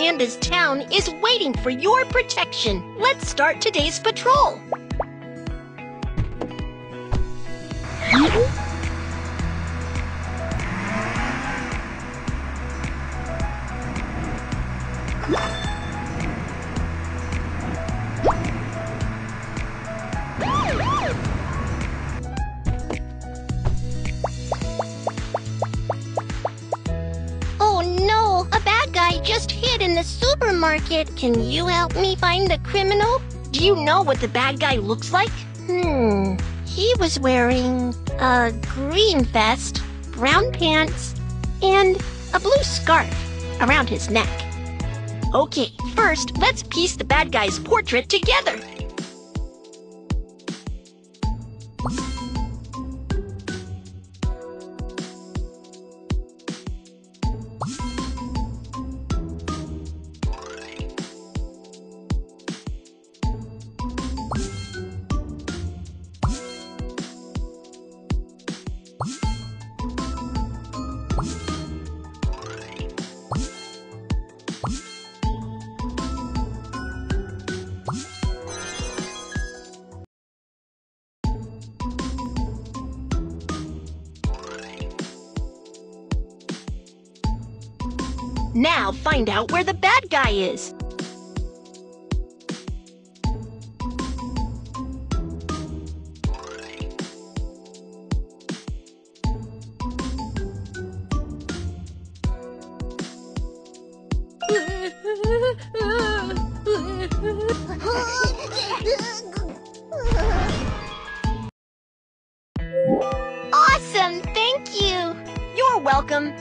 Panda's town is waiting for your protection. Let's start today's patrol. Supermarket, can you help me find the criminal? Do you know what the bad guy looks like? He was wearing a green vest, brown pants, and a blue scarf around his neck. Okay, first, let's piece the bad guy's portrait together. Now find out where the bad guy is. Awesome, thank you. You're welcome.